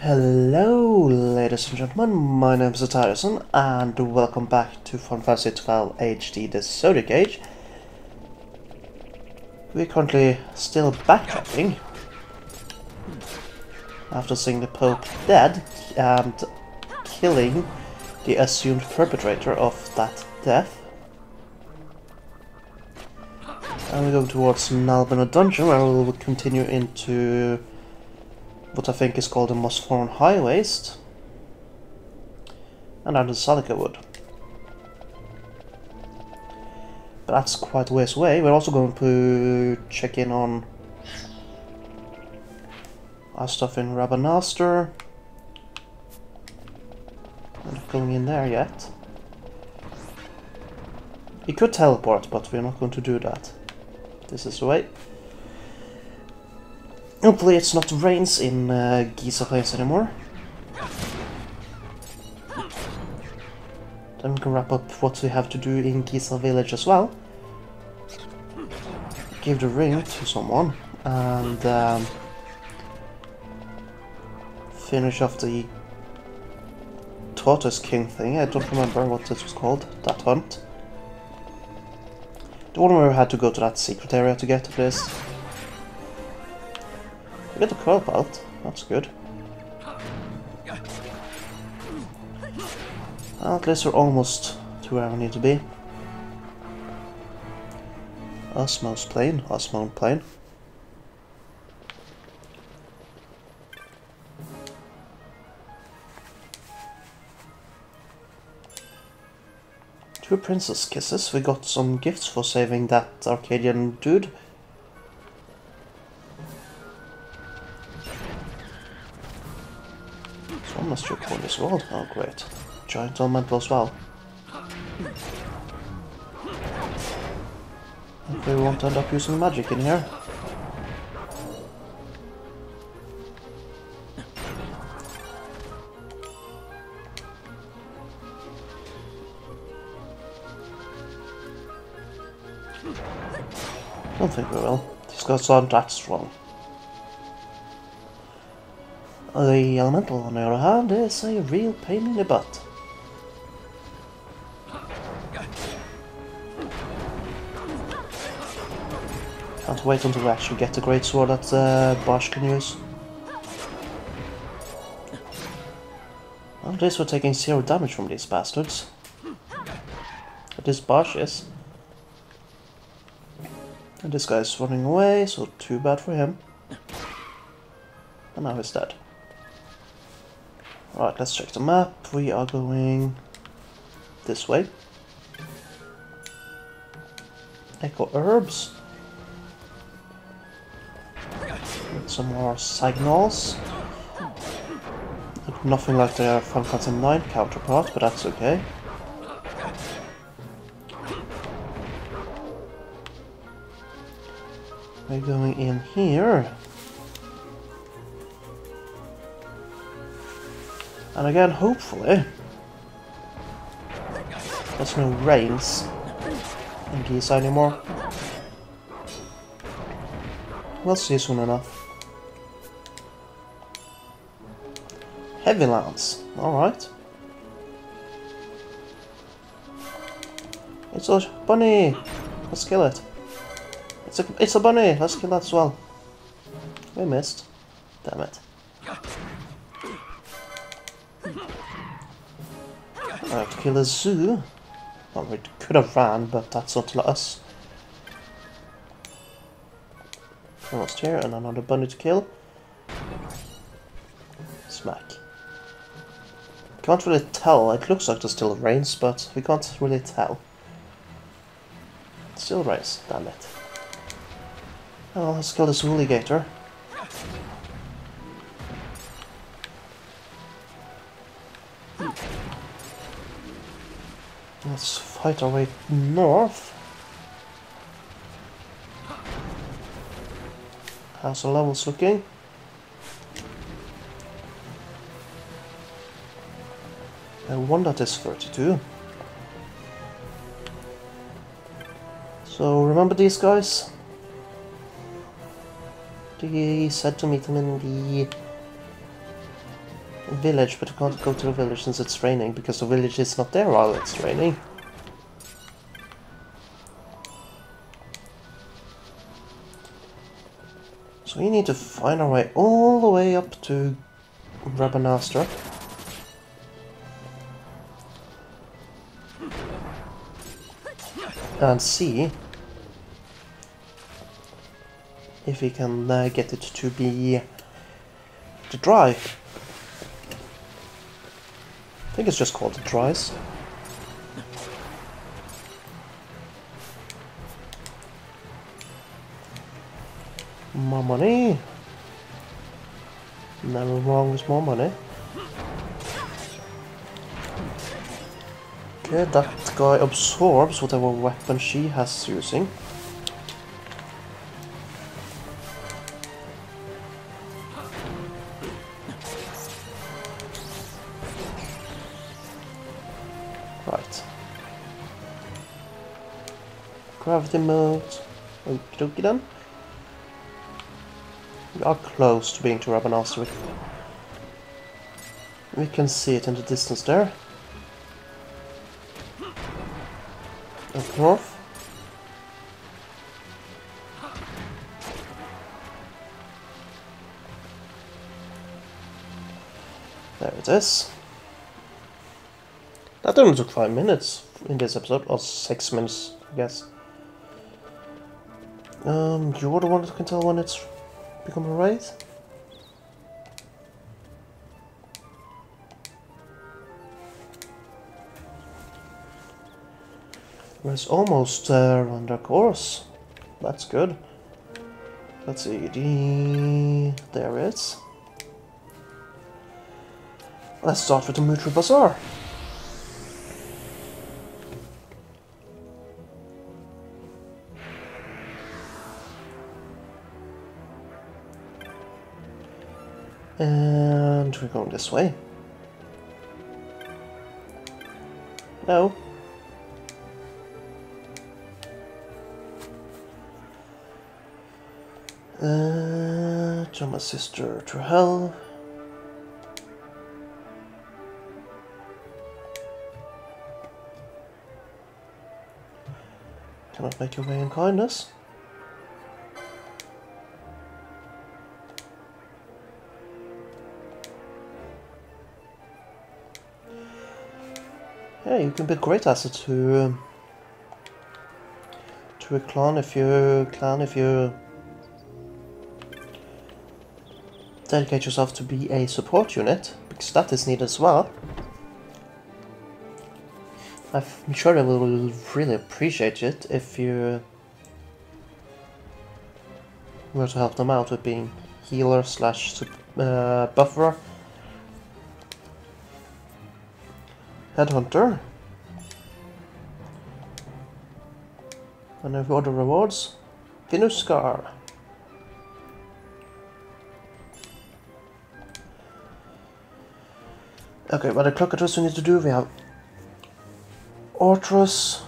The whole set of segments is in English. Hello ladies and gentlemen, my name is cterjesen and welcome back to Final Fantasy XII HD The Zodiac Age. We're currently still backtracking after seeing the Pope dead and killing the assumed perpetrator of that death. And we're going towards Nalbina Dungeon and we'll continue into what I think is called the Mosphorne Highwaist, and under Salikawood. But that's quite a ways away. We're also going to check in on our stuff in Rabanastre. We're not going in there yet. You could teleport, but we're not going to do that. This is the way. Hopefully it's not rains in Giza place anymore. Then we can wrap up what we have to do in Giza village as well. Give the ring to someone and finish off the Tortoise King thing. I don't remember what this was called, that hunt. The one where we had to go to that secret area to get to this. We got a curl belt, that's good. Well, at least we're almost to where we need to be. Ozmone Plain. Two princess kisses, we got some gifts for saving that Arcadian dude. Must record this world. Oh great. Giant elemental as well. Hopefully we won't end up using magic in here. Don't think we will. These guys aren't that strong. The elemental, on the other hand, is a real pain in the butt. Can't wait until we actually get the Greatsword that Basch can use. Well, at least we're taking zero damage from these bastards. But this Basch is. And this guy's running away, so too bad for him. And now he's dead. Alright, let's check the map. We are going this way. Echo herbs. Some more signals. Look, nothing like their Final Fantasy IX counterpart, but that's okay. We're going in here. And again, hopefully, there's no rains in Giza anymore. We'll see soon enough. Heavy Lance, alright. It's a bunny! Let's kill it. It's a bunny! Let's kill that as well. We missed. Damn it. Alright, kill a zoo. Well, we could have ran, but that's not to us. Almost here, and another bunny to kill. Smack. Can't really tell. It looks like there's still rains, but we can't really tell. Still rains, damn it. Well, let's kill this woolly gator. Let's fight our way north. How's the levels looking? The one that is 32. So remember these guys? They said to meet them in the village, but we can't go to the village since it's raining, because the village is not there while it's raining. So we need to find our way all the way up to Rabanastre. And see if we can get it to be the dry. I think it's just called the dries. More money. Never wrong with more money. Okay, that guy absorbs whatever weapon she has using. Right. Gravity melt. Okie dokie then. We are close to being to Rabanastre. We can see it in the distance there. Up north. There it is. That only took 5 minutes in this episode, or 6 minutes, I guess. You're the one that can tell when it's become a raid. It's almost on the course. That's good. Let's see. There it is. Let's start with the Muthru Bazaar. And we're going this way. No. To my sister to hell. Cannot make your way in kindness. Yeah, you can be a great asset to a clan if you dedicate yourself to be a support unit, because that is needed as well. I'm sure they will really appreciate it if you were to help them out with being healer slash bufferer, headhunter, and every other rewards. Venuscar. Okay, well, the Cockatrice we need to do, we have Ortrus,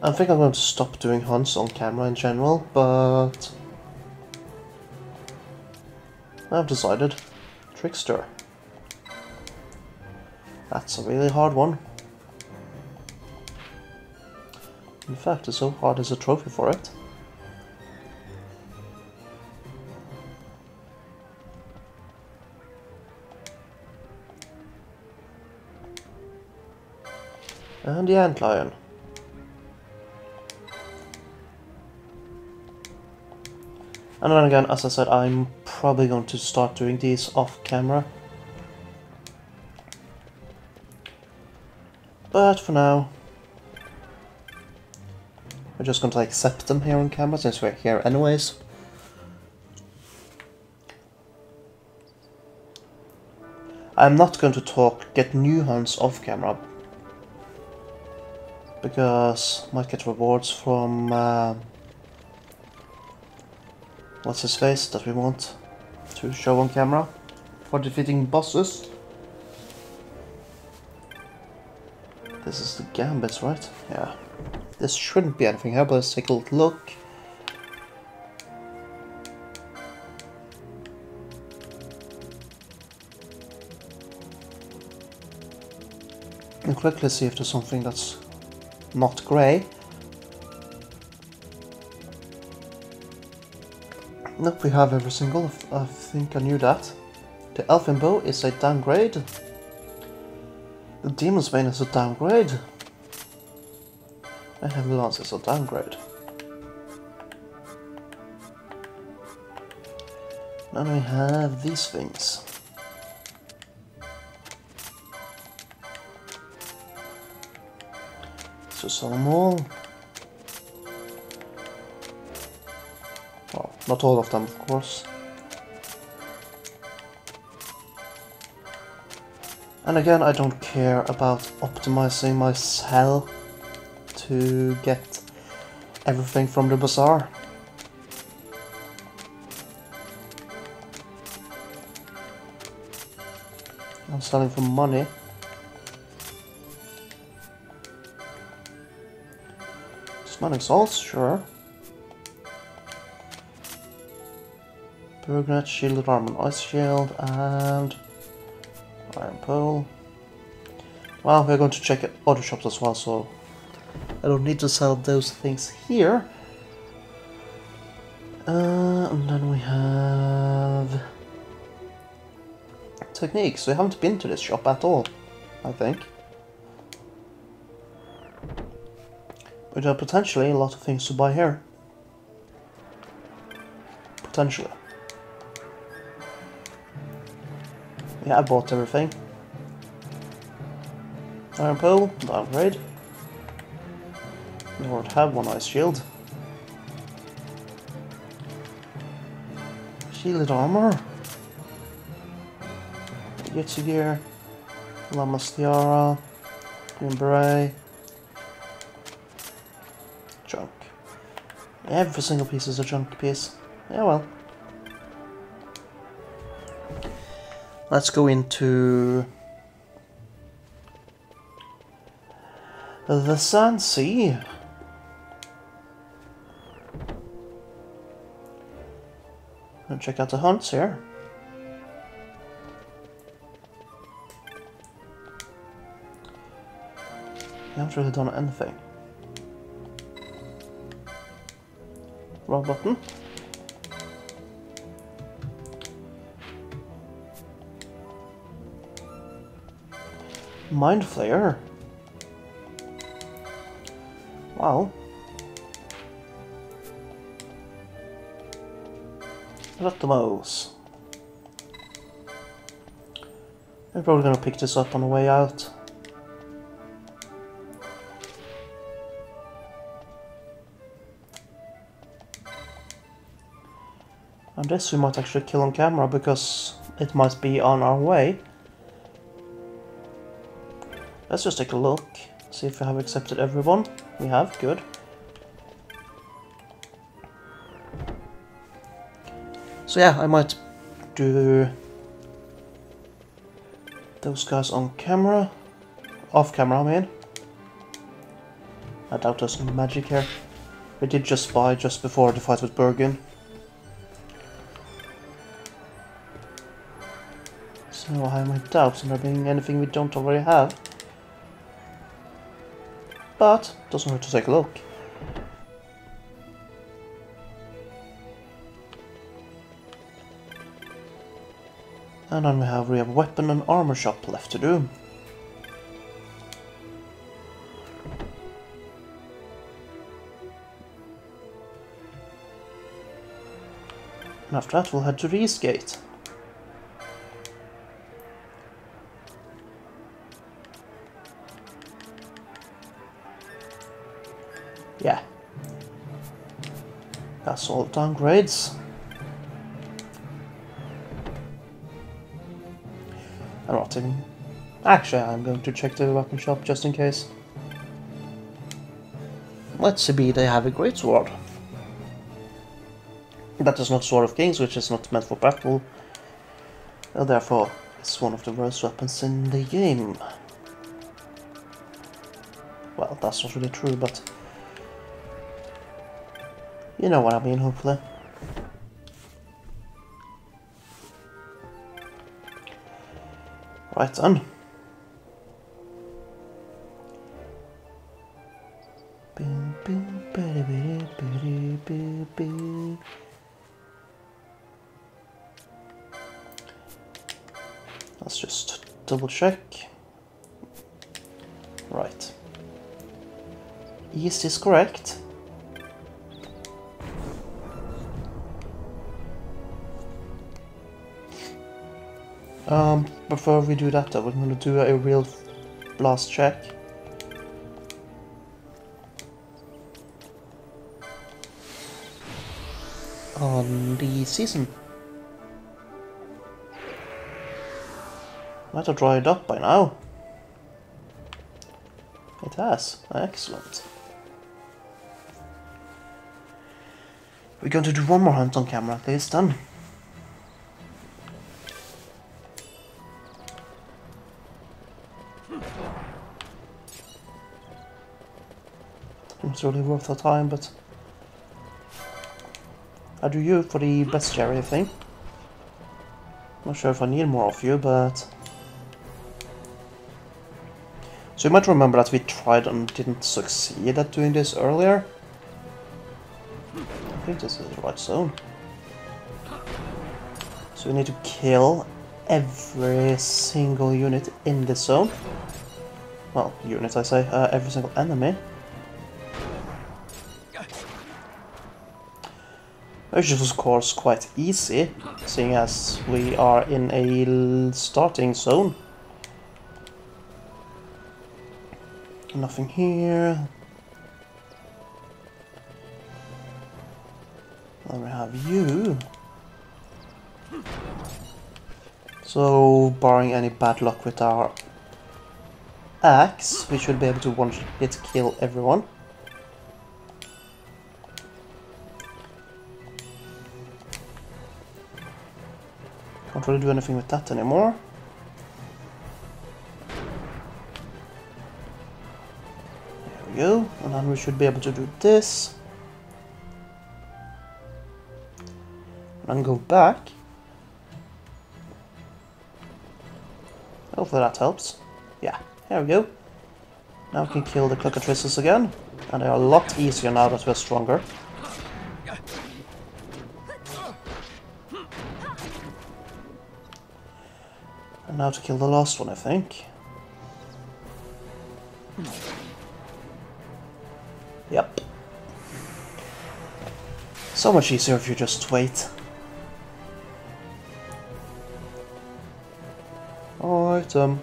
I think I'm going to stop doing hunts on camera in general, but I've decided. Trickster. That's a really hard one. In fact, it's so hard as a trophy for it. And the Antlion. And then again, as I said, I'm probably going to start doing these off camera. But for now, we're just going to accept them here on camera, since we're here anyways. I'm not going to get new hunts off camera, because I might get rewards from what's his face that we want to show on camera for defeating bosses. This is the gambits, right? Yeah. This shouldn't be anything here, but let's take a look. And quickly see if there's something that's not grey. Nope, we have every single. I think I knew that. The elfin bow is a downgrade. The demon's Bane is a downgrade. And Heavy Lance is a downgrade. Now we have these things. So sell them all. Well, not all of them, of course. And again, I don't care about optimizing my cell to get everything from the bazaar. I'm selling for money. Smelling salts, sure. Burgnet, Shielded Armor, Ice Shield, and Iron Pole. Well, we're going to check other shops as well, so I don't need to sell those things here. And then we have techniques. We haven't been to this shop at all, I think. But there are potentially a lot of things to buy here. Potentially. Yeah, I bought everything. Iron Pole, downgrade. We already have one Ice Shield. Shielded Armor. Yeti gear. Lamas tiara. Green beret. Junk. Every single piece is a junk piece. Yeah, well. Let's go into the Sand Sea. And check out the hunts here. I haven't really done anything. Wrong button. Mind Flayer. Wow. Not the most. I'm probably gonna pick this up on the way out. And this we might actually kill on camera because it might be on our way. Let's just take a look, see if we have accepted everyone. We have, good. So yeah, I might do those guys on camera. Off camera, I mean. I doubt there's some magic here. We did just buy just before the fight with Bergen. So I have my doubts on there being anything we don't already have. But doesn't hurt to take a look. And then we have weapon and armor shop left to do. And after that we'll head to the East Gate. Yeah, that's all downgrades. I'm not even... Actually, I'm going to check the weapon shop just in case. Let's see, they have a Greatsword. That is not Sword of Kings, which is not meant for battle. Therefore, it's one of the worst weapons in the game. Well, that's not really true, but you know what I mean, hopefully. Right then. Let's just double check. Right. East is correct. Before we do that though, we're going to do a real blast check. On the season. Might have dried up by now. It has. Excellent. We're going to do one more hunt on camera at least then. It's really worth our time, but I do you for the best cherry thing. Not sure if I need more of you, but so you might remember that we tried and didn't succeed at doing this earlier. I think this is the right zone. So we need to kill every single unit in this zone. Well, unit I say, every single enemy. Which is of course quite easy, seeing as we are in a starting zone. Nothing here. Then we have you. So, barring any bad luck with our axe, we should be able to one hit kill everyone. Can't really do anything with that anymore. Go, and then we should be able to do this and go back. Hopefully that helps. Yeah, here we go. Now we can kill the cockatrices again, and they are a lot easier now that we're stronger. And now to kill the last one, I think. Yep. So much easier if you just wait. Alright, and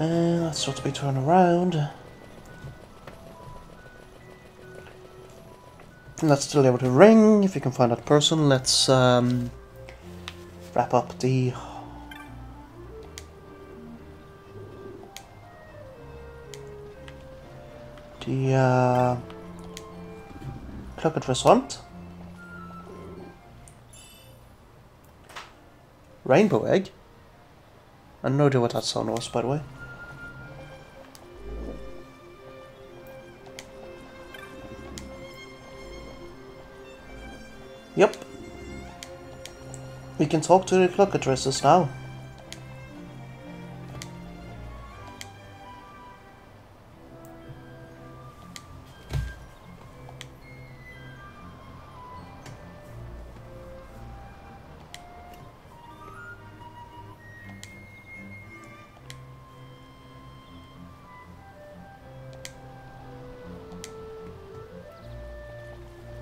that's what we turn around. And let's deliver the ring. If we can find that person, let's wrap up the Cockatrice hunt. Rainbow egg? I have no idea what that sound was, by the way. Yep. We can talk to the cockatrices now.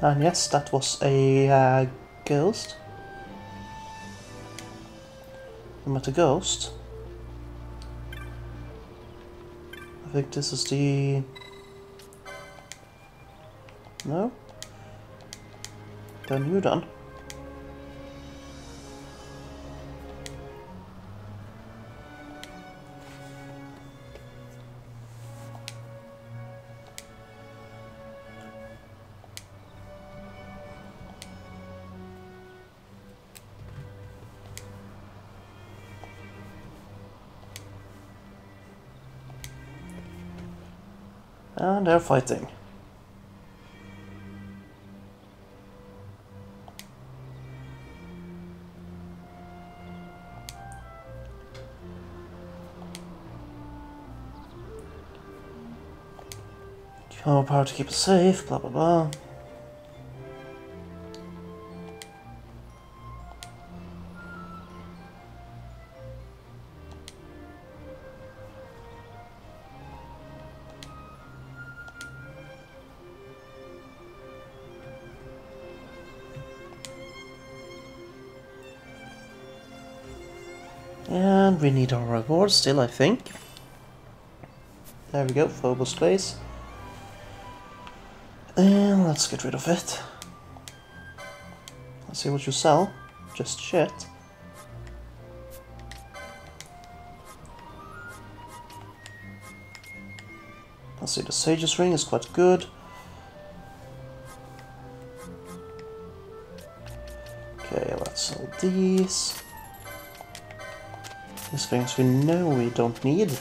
And yes, that was a ghost. I met a ghost. I think this is the... No? Then you're done. And they're fighting. Power to keep us safe, blah blah blah. And we need our reward still, I think. There we go, Phobos Space. And let's get rid of it. Let's see what you sell. Just shit. Let's see, the Sage's Ring is quite good. Okay, let's sell these. These things we know we don't need.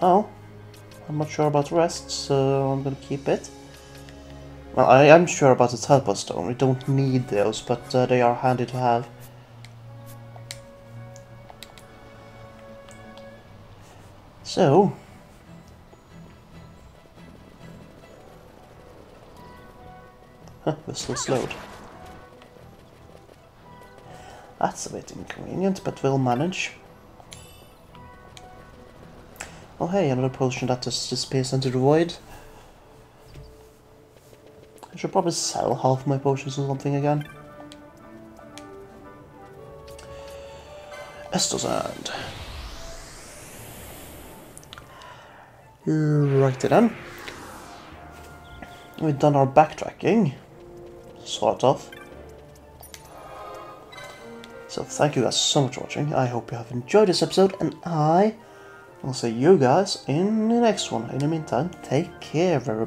Well, I'm not sure about rest, so I'm gonna keep it. Well, I am sure about the Talpa Stone. We don't need those, but they are handy to have. So... huh, we're still slowed. That's a bit inconvenient, but we'll manage. Oh hey, another potion that just disappears into the void. I should probably sell half my potions or something again. Estosand. Righty then. We've done our backtracking. Sort of. So thank you guys so much for watching. I hope you have enjoyed this episode, and I'll see you guys in the next one. In the meantime, take care, everybody.